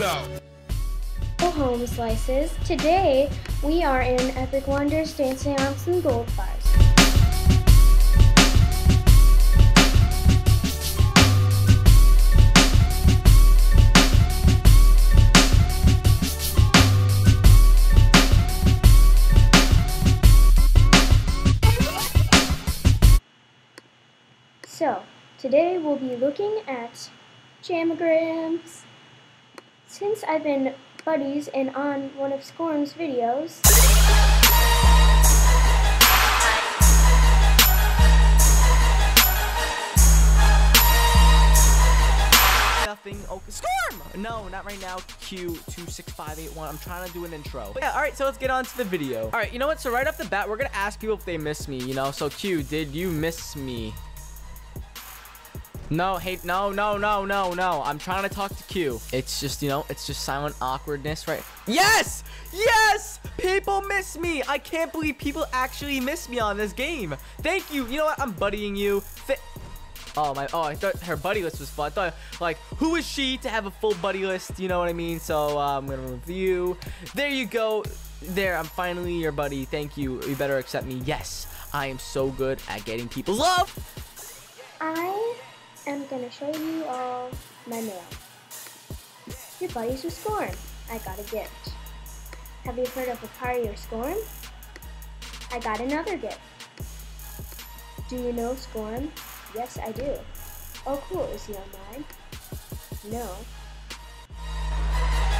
us out. Hello, Home Slices. Today, we are in Epic Wonders dancing on some gold bars. So, today we'll be looking at jammagrams. Since I've been buddies and on one of SCORM's videos, nothing. Oh, SCORM! No, not right now. Q26581. I'm trying to do an intro. But yeah, alright, so let's get on to the video. Alright, you know what? So right off the bat, we're gonna ask people if they miss me, you know? So Q, did you miss me? No, hey, no. I'm trying to talk to Q. It's just, you know, it's just silent awkwardness, right? Yes! Yes! People miss me! I can't believe people actually miss me on this game. Thank you. You know what? I'm buddying you. Oh, I thought her buddy list was fun. I thought, like, who is she to have a full buddy list? You know what I mean? So, I'm going to review. There you go. There, I'm finally your buddy. Thank you. You better accept me. Yes, I am so good at getting people's love. I'm gonna show you all my mail. Your buddies with SCORM. I got a gift. Have you heard of Appari or SCORM? I got another gift. Do you know SCORM? Yes, I do. Oh, cool. Is he online? No.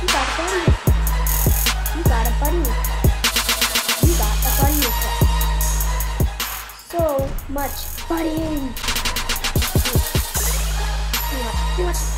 You got a buddy with us. You got a buddy with us. You got a buddy with us. So much buddying. Too much.